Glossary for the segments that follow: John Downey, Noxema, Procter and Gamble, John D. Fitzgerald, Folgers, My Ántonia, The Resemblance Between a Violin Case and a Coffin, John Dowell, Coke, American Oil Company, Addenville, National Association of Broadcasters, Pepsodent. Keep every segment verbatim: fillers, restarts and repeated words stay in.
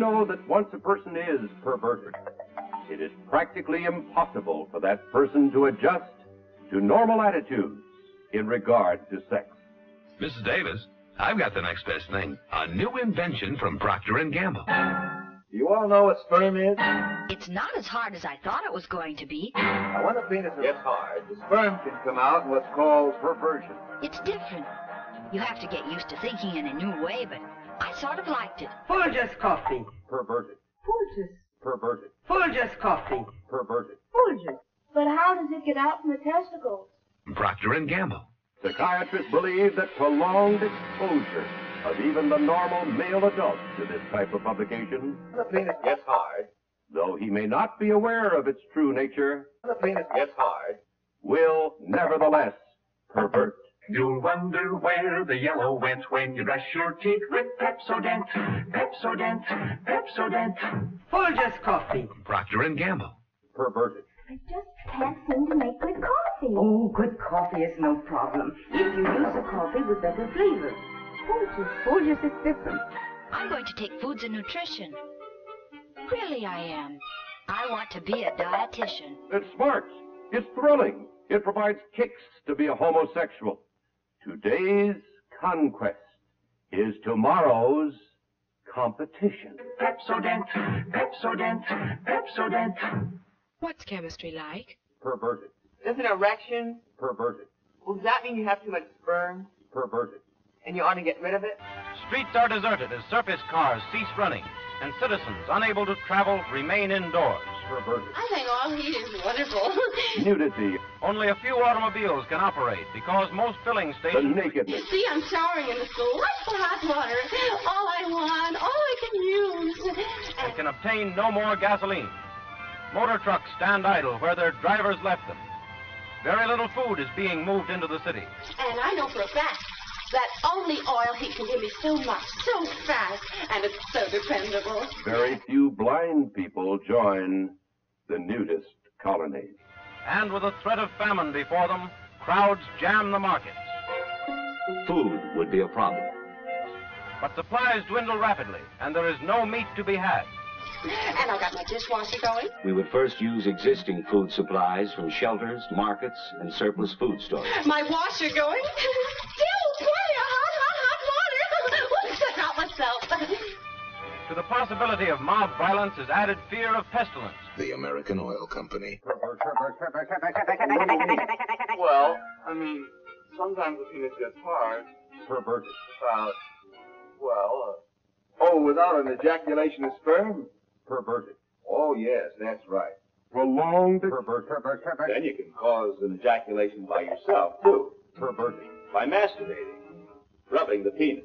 know that once a person is perverted, it is practically impossible for that person to adjust to normal attitudes in regard to sex. Missus Davis, I've got the next best thing, a new invention from Procter and Gamble. Do you all know what sperm is? It's not as hard as I thought it was going to be. Now, when a penis is hard, the sperm can come out in what's called perversion. It's different. You have to get used to thinking in a new way, but I sort of liked it. Folgers coffee. Perverted. Folgers. Perverted. Folgers coffee. Perverted. Folgers. But how does it get out from the testicles? Procter and Gamble. Psychiatrists believe that prolonged exposure of even the normal male adult to this type of publication. The penis gets hard. Though he may not be aware of its true nature, the penis gets hard. Will nevertheless pervert. You'll wonder where the yellow went when you brush your teeth with Pepsodent, Pepsodent, Pepsodent. Folgers coffee. Procter and Gamble. Perverted. I just can't seem to make good coffee. Oh, good coffee is no problem if you use a coffee with better flavor. Folgers, Folgers is different. I'm going to take foods and nutrition. Really, I am. I want to be a dietitian. It's smart. It's thrilling. It provides kicks to be a homosexual. Today's conquest is tomorrow's competition. Pepsodent, Pepsodent, Pepsodent. What's chemistry like? Perverted. Does an erection? Perverted. Well, does that mean you have too much sperm? Perverted. And you ought to get rid of it? Streets are deserted as surface cars cease running, and citizens unable to travel remain indoors. Perverted. I think all heat is wonderful. Nudity. Only a few automobiles can operate because most filling stations... The nakedness. See, I'm showering in the delightful hot water. All I want, all I can use. And can obtain no more gasoline. Motor trucks stand idle where their drivers left them. Very little food is being moved into the city. And I know for a fact that only oil heat can give me so much, so fast, and it's so dependable. Very few blind people join the nudist colony. And with a threat of famine before them, crowds jam the markets. Food would be a problem. But supplies dwindle rapidly, and there is no meat to be had. And I've got my dishwasher going. We would first use existing food supplies from shelters, markets, and surplus food stores. My washer going. Still plenty of hot, hot, hot water. Wouldn't myself. To the possibility of mob violence is added fear of pestilence. The American Oil Company. Well, I mean, sometimes the penis gets hard. Perverted. About, well, uh, oh, without an ejaculation of sperm. Perverted. Oh, yes, that's right. Prolonged perversion. Then you can cause an ejaculation by yourself, too. Perverted. By masturbating. Rubbing the penis.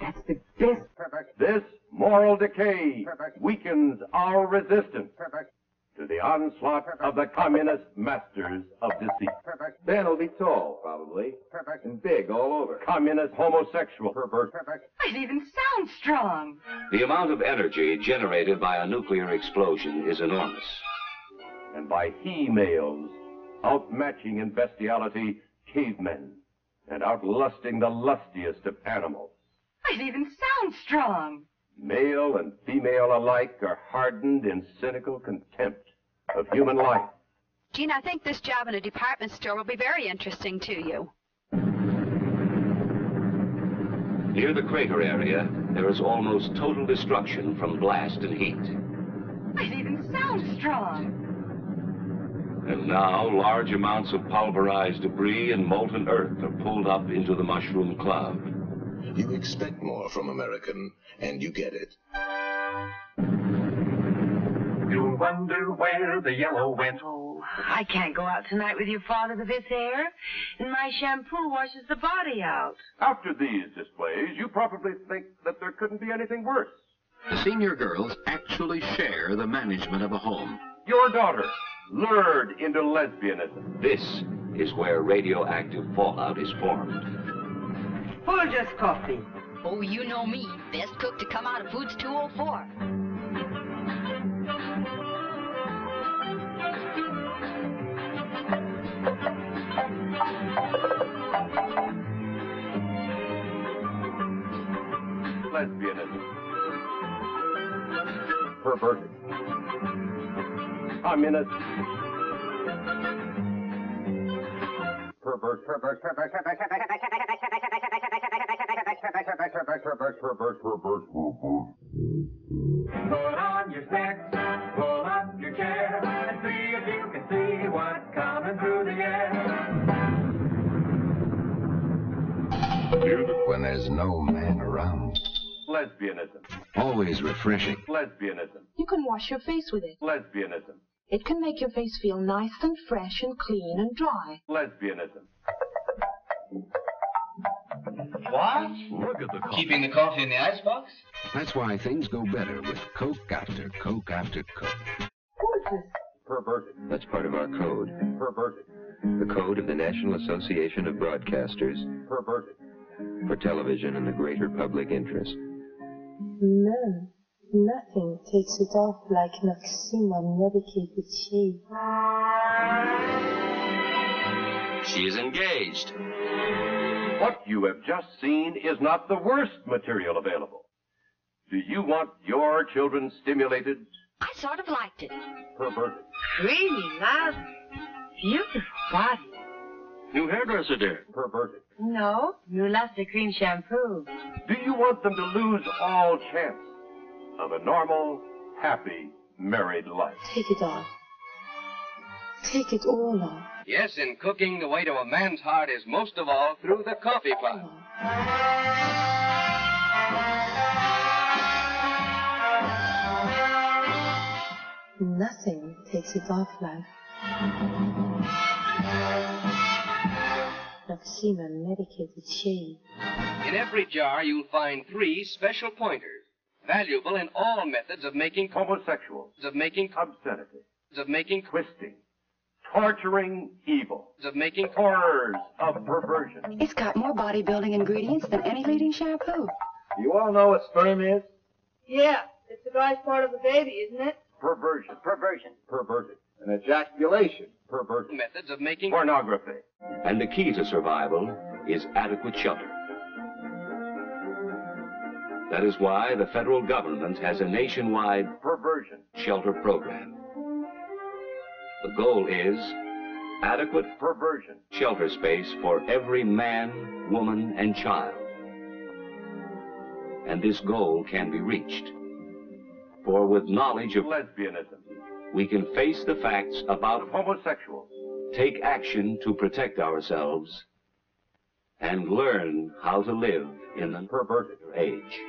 That's the best. This moral decay weakens our resistance to the onslaught of the communist masters of deceit. Then it'll be tall, probably, and big all over. Communist homosexual pervert. It even sounds strong. The amount of energy generated by a nuclear explosion is enormous. And by he-males outmatching in bestiality cavemen and outlusting the lustiest of animals. It even sounds strong. Male and female alike are hardened in cynical contempt of human life. Gene, I think this job in a department store will be very interesting to you. Near the crater area, there is almost total destruction from blast and heat. It even sounds strong. And now, large amounts of pulverized debris and molten earth are pulled up into the mushroom cloud. You expect more from American, and you get it. You'll wonder where the yellow went. Oh, I can't go out tonight with your father with his hair, and my shampoo washes the body out. After these displays, you probably think that there couldn't be anything worse. The senior girls actually share the management of a home. Your daughter, lured into lesbianism. This is where radioactive fallout is formed. Folgers coffee. Oh, you know me. Best cook to come out of Foods two oh four. Lesbianism. perverted. Communist. Pervert, pervert, pervert, pervert, pervert, pervert, pervert, pervert, pervert. Put on your specs, pull up your chair, and see if you can see what's coming through the air. When there's no man around. Lesbianism. Always refreshing. Lesbianism. You can wash your face with it. Lesbianism. It can make your face feel nice and fresh and clean and dry. Lesbianism. What? Look at the coffee. Keeping the coffee in the icebox? That's why things go better with Coke after Coke after Coke. What is this? Perverted. That's part of our code. Perverted. The code of the National Association of Broadcasters. Perverted. For television and the greater public interest. No. Nothing takes it off like an oxymoron medicated shade. She is engaged. What you have just seen is not the worst material available. Do you want your children stimulated? I sort of liked it. Perverted. Really lovely. Beautiful body. New hairdresser, dear. Perverted. No, you love the cream shampoo. Do you want them to lose all chance of a normal, happy, married life? Take it off. Take it all off. Yes, in cooking, the way to a man's heart is most of all through the coffee pot. Oh. Nothing takes it off like Noxema medicated shade. In every jar, you'll find three special pointers. Valuable in all methods of making homosexual, of making obscenity, of making twisting, torturing evil, of making horrors of perversion. It's got more bodybuilding ingredients than any leading shampoo. You all know what sperm is? Yeah, it's the driest part of the baby, isn't it? Perversion, perversion, perverted. An ejaculation, perversion. Methods of making pornography. And the key to survival is adequate shelter. That is why the federal government has a nationwide perversion shelter program. The goal is adequate perversion shelter space for every man, woman, and child. And this goal can be reached. For with knowledge of lesbianism, we can face the facts about homosexuals, take action to protect ourselves, and learn how to live in the perverted age.